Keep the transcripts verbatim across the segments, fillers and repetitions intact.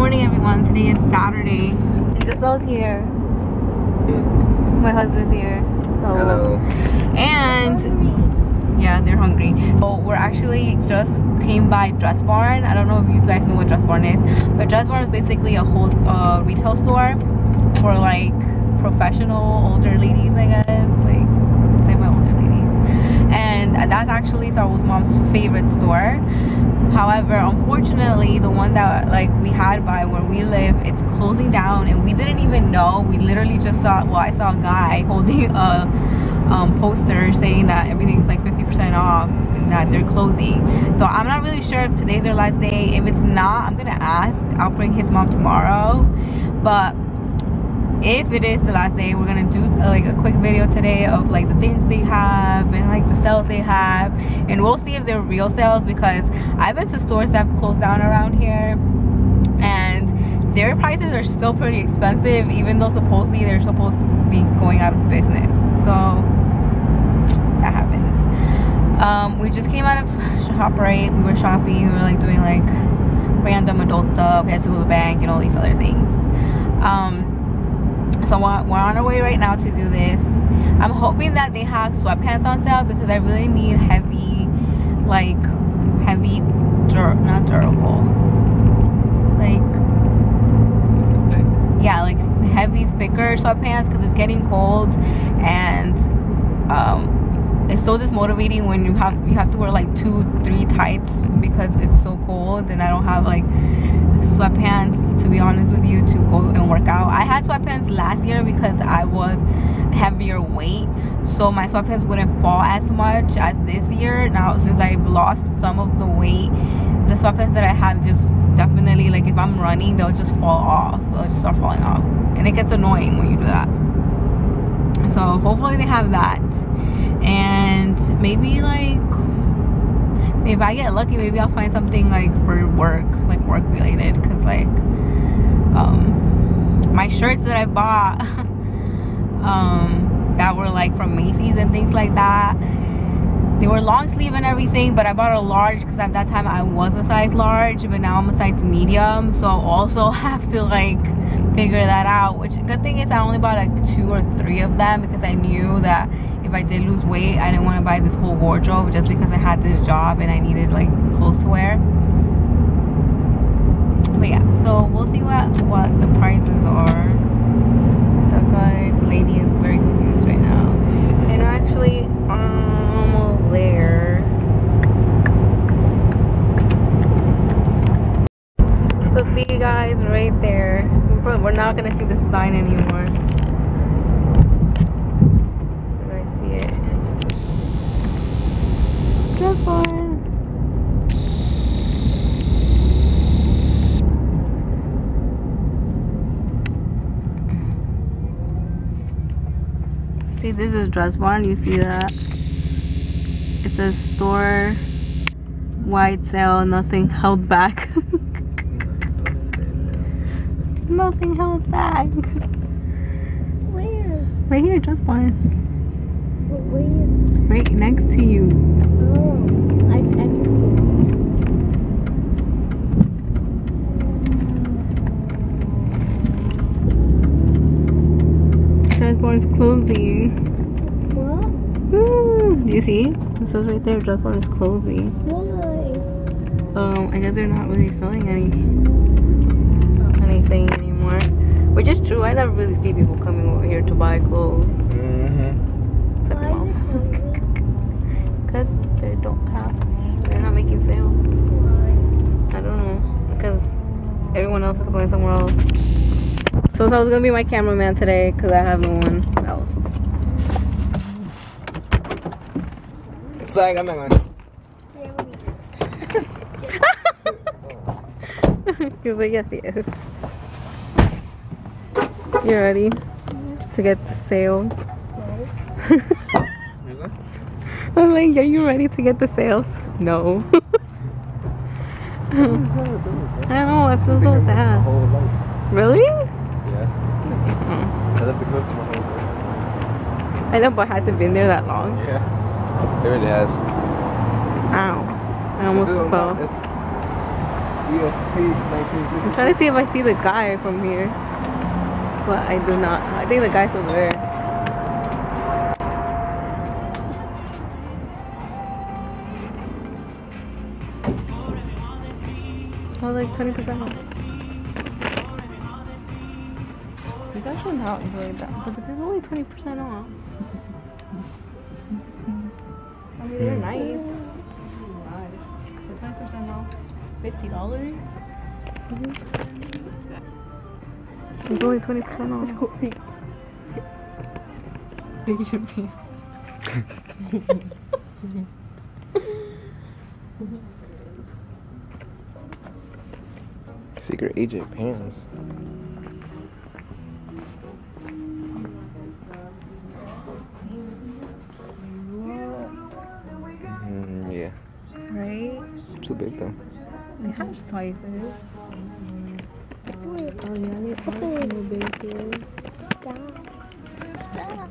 morning, everyone. Today is Saturday. Giselle's here. My husband's here. So hello. And yeah, they're hungry. So we're actually just came by Dressbarn. I don't know if you guys know what Dressbarn is, but Dressbarn is basically a whole uh, retail store for like professional older ladies, I guess. Like semi-older ladies. And that's actually Sarul's mom's favorite store. However, unfortunately, the one that like we had by where we live, it's closing down, and we didn't even know. We literally just saw, well, I saw a guy holding a um, poster saying that everything's like fifty percent off and that they're closing. So I'm not really sure if today's their last day. If it's not, I'm gonna ask. I'll bring his mom tomorrow. But if it is the last day, we're gonna do like a quick video today of like the things they have and like the sales they have, and we'll see if they're real sales, because I've been to stores that have closed down around here and their prices are still pretty expensive, even though supposedly they're supposed to be going out of business. So that happens. Um we just came out of ShopRite. We were shopping, we were like doing like random adult stuff. We had to go to the bank and all these other things. um So we're on our way right now to do this. I'm hoping that they have sweatpants on sale, because I really need heavy, like heavy, dur not durable, like yeah, like heavy, thicker sweatpants, because it's getting cold, and um, it's so dismotivating when you have you have to wear like two, three tights because it's so cold, and I don't have like sweatpants, to be honest with you, to go and work out. I had sweatpants last year because I was heavier weight, so my sweatpants wouldn't fall as much as this year. Now since I've lost some of the weight, the sweatpants that I have just definitely, like if I'm running, they'll just fall off. They'll just start falling off, and it gets annoying when you do that. So hopefully they have that, and maybe like if I get lucky, maybe I'll find something like for work, like work related, because like um my shirts that I bought um that were like from Macy's and things like that, they were long sleeve and everything, but I bought a large because at that time I was a size large, but now I'm a size medium, so I also have to like figure that out. Which good thing is I only bought like two or three of them, because I knew that if I did lose weight, I didn't want to buy this whole wardrobe just because I had this job and I needed like clothes to wear. But yeah, so we'll see what what the prices are. That guy lady is very confused right now, and actually almost there. So see you guys right there. We're not gonna see the sign anymore. See, this is Dressbarn. You see that? It says store wide sale, nothing held back. Nothing held back. Where? Right here, Dressbarn. Where? Right next to you. Oh, I can see. Dressbarn is closing. What? Mm, do you see? It says right there, Dressbarn is closing. Why? Um, I guess they're not really selling any anything anymore. Which is true. I never really see people coming over here to buy clothes. Mm-hmm. Except why mom. Because they don't have. They're not making sales. Why? I don't know. Because everyone else is going somewhere else. So I was gonna be my cameraman today because I have no one else. Sorry, I'm not going. He was like, yes, he is. You ready to get the sales? I was like, are you ready to get the sales? No. I know, I feel so sad. Really? I love the clip to my whole life. I know, but hasn't been there that long. Yeah, it really has. Ow. I almost fell. Yes, please, please, please. I'm trying to see if I see the guy from here, but I do not. I think the guy's over there. Oh, like twenty percent off. It's actually not really bad, but it's only twenty percent off. I mean, they're nice. For twenty percent off, fifty dollars? Mm-hmm. It's only twenty percent off. It's cool. Asian pants. Secret agent pants. Mm, yeah. Right? It's so big though. They have sizes. Oh yeah, they have a baby. Stop. Stop.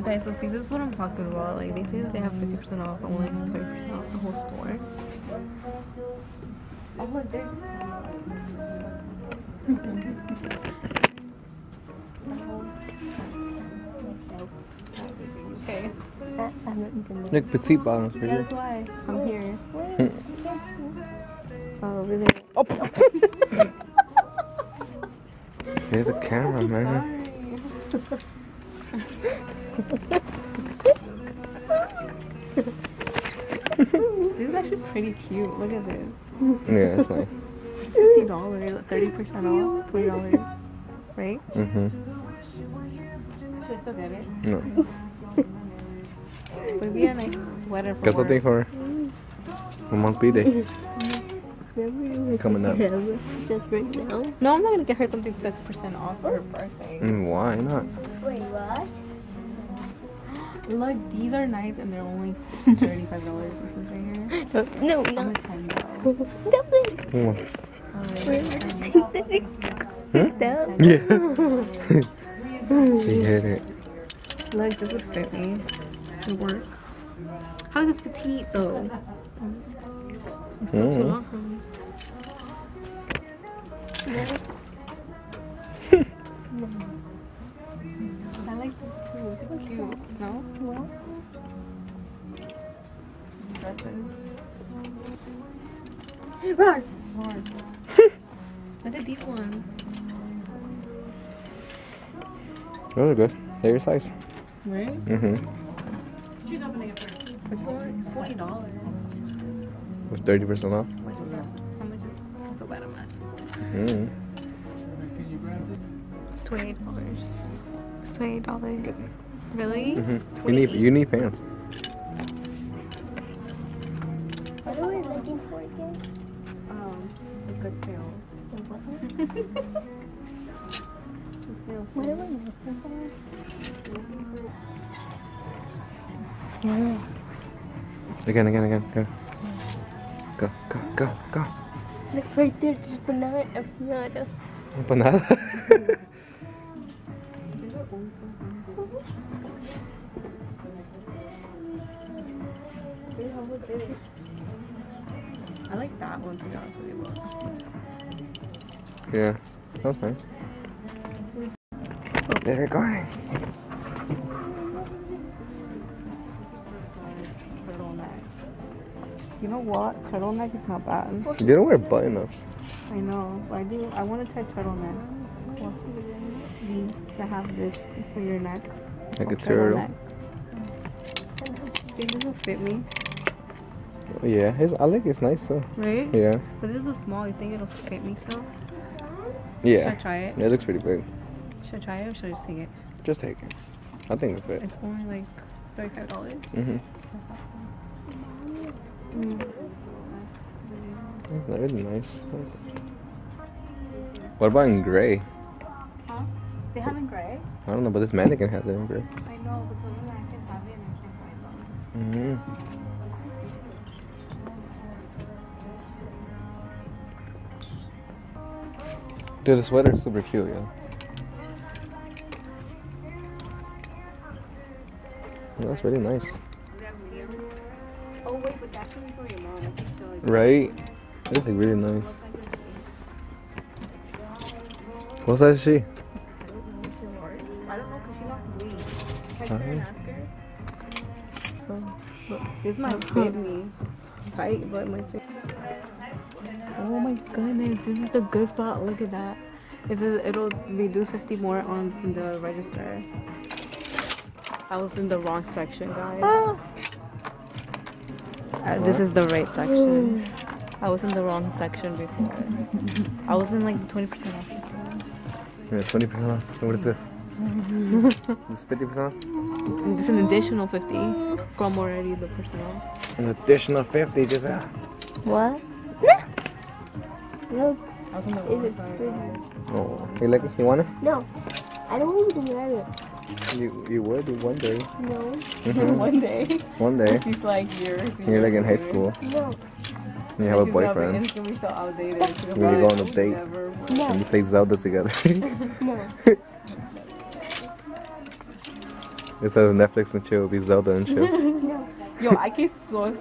Okay, so see, this is what I'm talking about. Like, they say that they have fifty percent off, but only like twenty percent off the whole store. Oh, look, there. Okay. Look, petite bottoms for you. Yeah, that's why I'm here. Oh, really? Oh! There's the camera, man. This is actually pretty cute. Look at this. Yeah, it's nice. Fifty dollars, thirty percent off, twenty dollars, right? Mhm. Should I still get it? No. It would be a nice sweater for. Got something for my mom's birthday. Coming up. Just right now? No, I'm not gonna get her something that's percent off for her birthday. Mm, why not? Wait, what? Look, these are nice, and they're only thirty-five dollars right here. No, no, no. No, no. Yeah. She hit it. Look, this would fit me. It works. How is this petite though? It's not too long for me. I like this too. It's cute. No? Well, dresses. Run! Run. Look at these ones. Those are good. They're your size. Really? Mm-hmm. It's only forty dollars. With thirty percent off? How much is that? How much is that? So bad I'm not. Mm-hmm. It's twenty-eight dollars. It's twenty-eight dollars. Really? Mm-hmm. You need, you need pants. What are we looking for again? Um, a good sale. A what? What are we looking for? Yeah. Again, again, again, go. Go, go, go, go. Look right there, there's banana, a banana. A banana? I like that one, to be honest with you. Yeah, that was nice. Oh, they're going. Turtleneck. You know what? Turtleneck is not bad. You don't wear button ups. I know, but I do. I want to try turtlenecks. What's the means to have this for your neck? Like a turtle. Think this will fit me? Yeah, his, I like it's nice though. Right? Yeah. But this is small, you think it'll fit me so? Yeah. Should I try it? It looks pretty big. Should I try it or should I just take it? Just take it. I think it'll fit. It's only like thirty-five dollars? Mm-hmm. Mm. That is nice. What about in gray? Huh? They have in gray? I don't know, but this mannequin has it in gray. I know, but the mannequin have it and I can't find them. Mm-hmm. Dude, the sweater is super cute, yeah. Yeah, that's really nice. Oh wait, but that's really for your mom. I can show you. Right? That's like really nice. What size is she? I don't know, because she lost weight. Can I sit and ask her? Oh, look, this is my baby. Tight, but my face. Oh my goodness, this is the good spot. Look at that. It says it'll reduce fifty more on the register. I was in the wrong section, guys. Oh. Uh, this is the right section. I was in the wrong section before. I was in like twenty percent off. Yeah, twenty percent off. What is this? This is fifty percent off? This is an additional fifty from already the person off. An additional fifty just out. What? No. Is it free? Oh, you like it? You want it? No, I don't want to wear it. You you would one day. No. Mm-hmm. One day. One day. She's like you're. You're like in high school. No. And you have she's a boyfriend. Instantly so outdated. When you go on a date. No. And you play Zelda together. No. Instead of Netflix and chill, it'll be Zelda and chill. No. Yo, I can so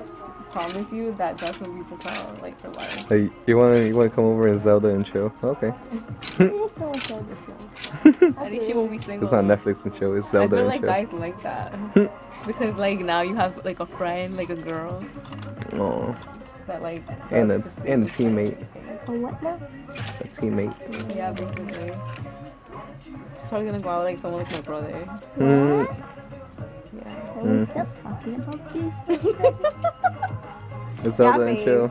promise you that that's what we just saw, like for life. Hey, you wanna you wanna come over and Zelda and chill? Okay. I think she will be single. It's not Netflix and chill, it's Zelda and chill. I feel like guys like that. Because like now you have like a friend, like a girl. Oh. That like and a and a teammate. A what now? A teammate. Yeah, basically. She's probably gonna go out with like someone like my brother. Mm. Yeah. Are we still talking about this? It's Zelda and chill.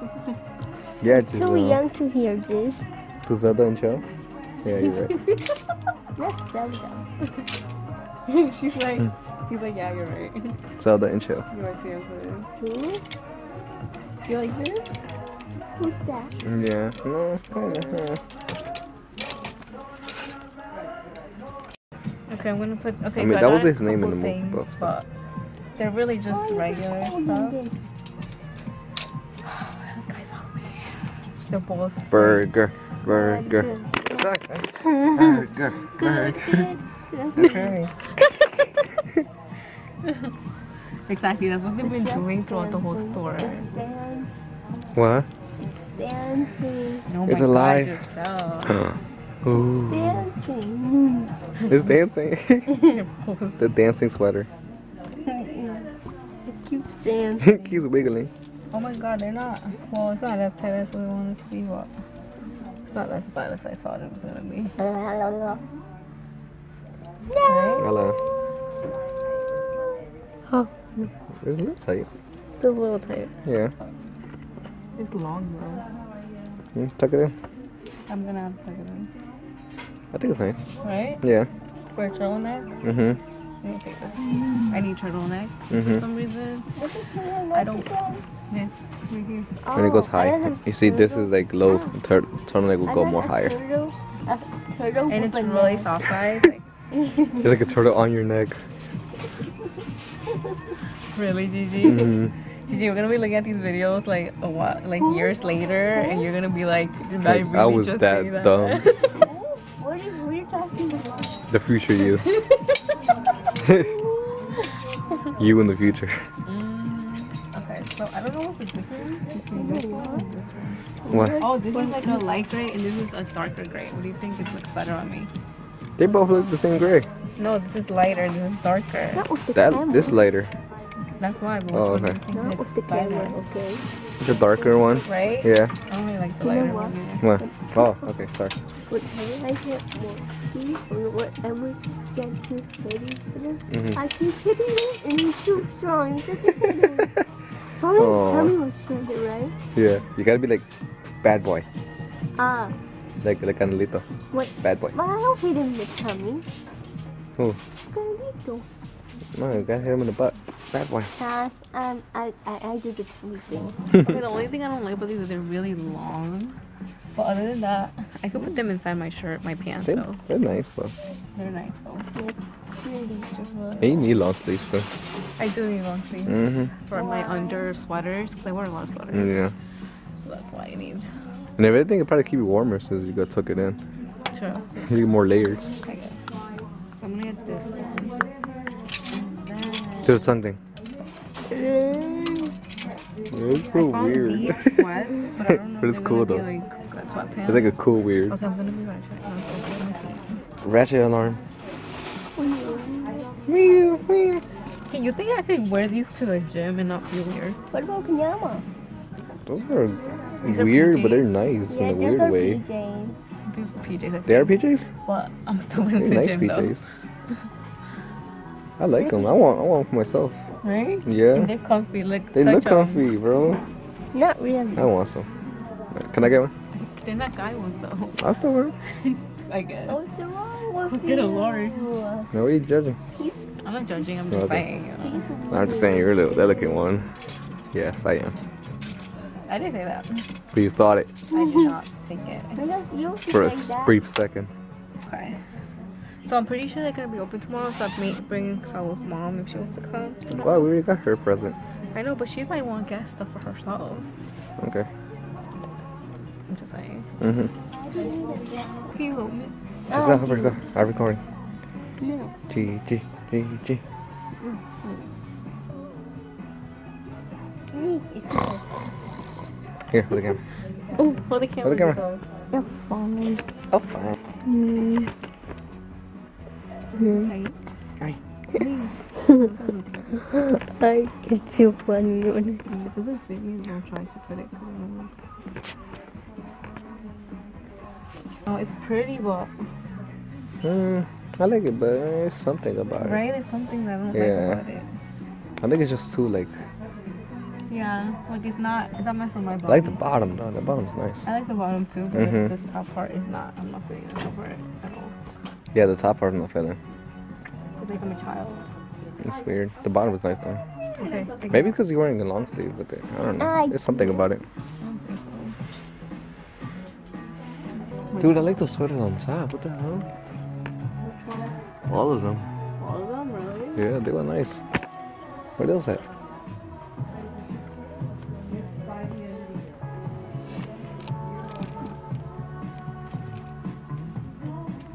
Yeah, too know. Young to hear this. To Zelda and chill? Yeah, you're right. That's Zelda. She's like, mm. He's like, yeah, you're right. Zelda and chill. You are too young. Do you like this? Who's that? Yeah. No, kind of. Yeah. Okay, I'm gonna put. Okay, I mean, so that I was his name in the movie, but, but they're really just oh, regular oh, stuff. Oh, the balls. Burger, burger, burger, burger. Okay. Exactly, that's what they've been doing throughout the whole store. It's dancing. What? It's dancing. No, it's alive. It's dancing. It's dancing. The dancing sweater. It keeps dancing. It keeps wiggling. Oh my god, they're not. Well, it's not as tight as we wanted to be, but it's not as bad as I thought it was gonna be. No. Hello. Oh. It's a little tight. It's a little tight. Yeah. It's long though. You tuck it in. I'm gonna have to tuck it in. I think it's nice. Right? Yeah. For a turtleneck? Mm-hmm. Let me take this. I need turtleneck mm-hmm. for some reason. I don't. This right here. Oh, when it goes high, you see this is like low. Ah. Tur turtleneck will go more higher. Turtle, turtle and it's really neck. Soft guys. Like it's like a turtle on your neck. Really, Gigi? Mm-hmm. Gigi, we're gonna be looking at these videos like a while, like years later, and you're gonna be like, did I really I was just that, say that dumb. What are you, what are you talking about? The future you. You in the future. Mm, okay, so I don't know what the difference is between this one and this one. What? Oh, this is like a light gray and this is a darker gray. What do you think it looks better on me? They both look the same gray. No, this is lighter, this is darker. That was the that, camera. This lighter. That's why. But oh, okay. That was the camera, okay. The darker one? Right? Yeah. I only really like the lighter you know what? One. Here. What? Oh, okay, sorry. Wait, can I get more tea or whatever? Get too pretty for them. Mm-hmm. I keep hitting it and it's too strong. It's just a thing. Probably tell me what's strong, right? Yeah, you gotta be like bad boy. Ah. Uh, like like Anelito. What? Bad boy. But I don't hit him in the tummy. Who? Anelito. No, you gotta hit him in the butt. Bad boy. Uh, um, I, I, I do the tummy thing. Okay, the only thing I don't like about these is they're really long. But other than that, I could put them inside my shirt, my pants they, though. They're nice though. They're nice though. Yeah, you need long sleeves though. I do need long sleeves mm-hmm. for wow. my under sweaters because I wear a lot of sweaters. Yeah. So that's why I need. And if anything, it probably keep you warmer since you got tuck it in. True. You need more layers. I guess. So I'm gonna get this one. Do something. Uh, It's so I weird. These sweats, but, I don't know but it's cool though. Like, it's like a cool weird. Okay, I'm gonna be ratchet. No, okay. Ratchet alarm. Hey, you think I could wear these to the gym and not feel weird? What about pajama? Those are these weird, are but they're nice yeah, in a weird are way. P Js. These P Js. They are P Js? Well, I'm still going to the nice gym P Js. Though. I like them. I want. I want for myself. Right? Yeah. And they're comfy. Like they look comfy, bro. Not really. I want some. Can I get one? They're not guy ones though. I'll still wear them. I guess. What's wrong with you? Get a large. No, what are you judging? He's I'm not judging. I'm just no, saying. You know. I'm just saying you're a little delicate one. Yes, I am. I didn't say that. But you thought it. I did not think it. You for a that. brief second. Okay. So I'm pretty sure they're gonna be open tomorrow, so I may bring Saul's mom if she wants to come. Wow, well, we already got her present. I know, but she might want to get stuff for herself. Okay. I'm just saying. Mm-hmm. Can you hold me? It's oh, not recording. I'm recording. No. G, G, G, G. Here, hold the camera. Oh, hold the camera. Hold the camera. You're fine. Oh, fine. Mm. Hi. Hi. Hi. It's so funny. This is a video I'm trying to put it. Oh, it's pretty, but. Mm, I like it, but there's something about it. Right? There's something that I don't yeah. like about it. I think it's just too, like. Yeah, like it's not. It's not meant for my body. I like the bottom, though. The bottom's nice. I like the bottom too, but mm-hmm. this top part is not. I'm not feeling the top part at all. Yeah, the top part I'm not feeling. It's like I'm a child. It's weird. The bottom was nice though. Okay. Maybe because you're wearing a long sleeve with it. I don't know. There's something about it. I Dude, I like those sweaters on top. What the hell? Which one? All of them. All of them, really? Yeah, they were nice. Where else at?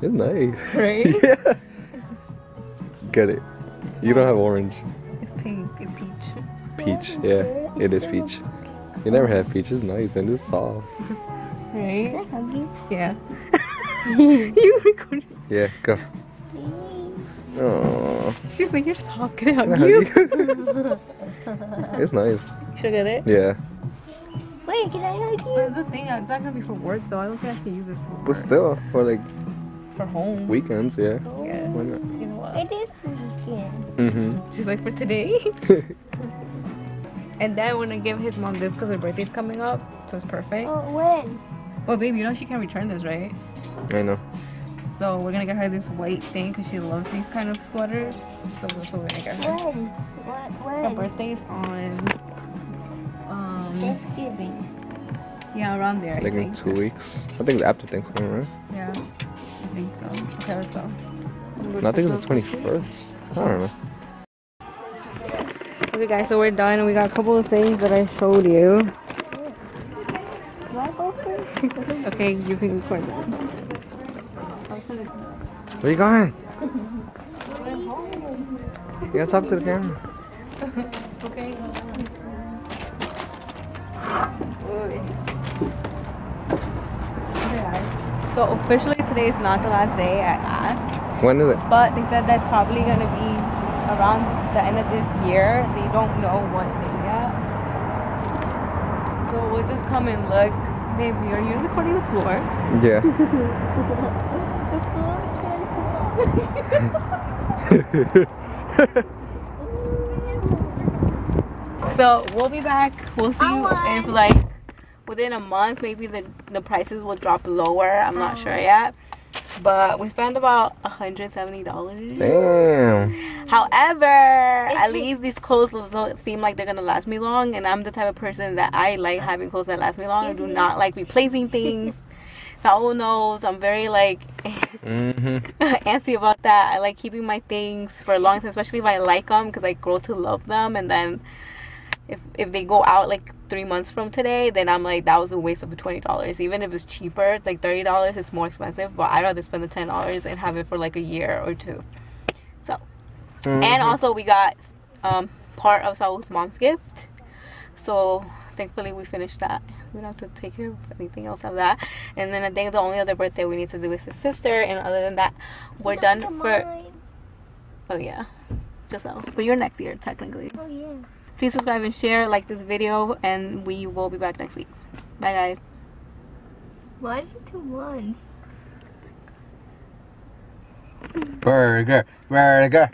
It's nice. Right? Yeah. Get it. You don't have orange. It's pink. It's peach. Peach. Yeah. It is peach. You never had peach. It's nice and it's soft. Right? Can I hug you? Yeah. You recorded. Yeah, go. Aww. She's like, you're soft. Can I hug you? It's nice. You should get it? Yeah. Wait, can I hug you? But the thing, it's not going to be for work though. I don't think I can use it for work. But still, for like... For home. Weekends, yeah. Oh. Yeah. Why not? You know what? It is weekend. Mm-hmm. She's like, for today? And then I want to give his mom this because her birthday's coming up. So it's perfect. Oh, when? Well, baby, you know she can't return this, right? I know. So we're going to get her this white thing because she loves these kind of sweaters. So that's what we're going to get her. When? What? When? Her birthday's on... Um, Thanksgiving. Yeah, around there, like I think. Like in two weeks. I think it's after Thanksgiving, right? Yeah. I think so. Okay, let's go. I think it's the twenty-first. I don't know. Okay, guys, so we're done and we got a couple of things that I showed you. Okay, you can record that. Where are you going? You gotta talk to the camera. Okay. So officially today is not the last day I asked. When is it? But they said that's probably going to be around the end of this year. They don't know what day yet. So we'll just come and look. Baby, are you recording the floor? Yeah. So we'll be back. We'll see you if like... Within a month, maybe the, the prices will drop lower. I'm not sure yet. But we spent about one hundred seventy dollars. Damn. However, at least these clothes don't seem like they're going to last me long. And I'm the type of person that I like having clothes that last me long. I do not like replacing things. Saul knows. I'm very, like, mm-hmm. antsy about that. I like keeping my things for a long time, especially if I like them. Because I grow to love them. And then... If, if they go out like three months from today, then I'm like, that was a waste of twenty dollars. Even if it's cheaper, like thirty dollars is more expensive, but I'd rather spend the ten dollars and have it for like a year or two. So, mm-hmm. and also we got um, part of Saul's mom's gift. So thankfully we finished that. We don't have to take care of anything else of that. And then I think the only other birthday we need to do is his sister, and other than that we're done for mine. Oh yeah, just so, but you're next year technically. Oh yeah. Please subscribe and share, like this video, and we will be back next week. Bye guys. Why did you do ones? Burger, burger.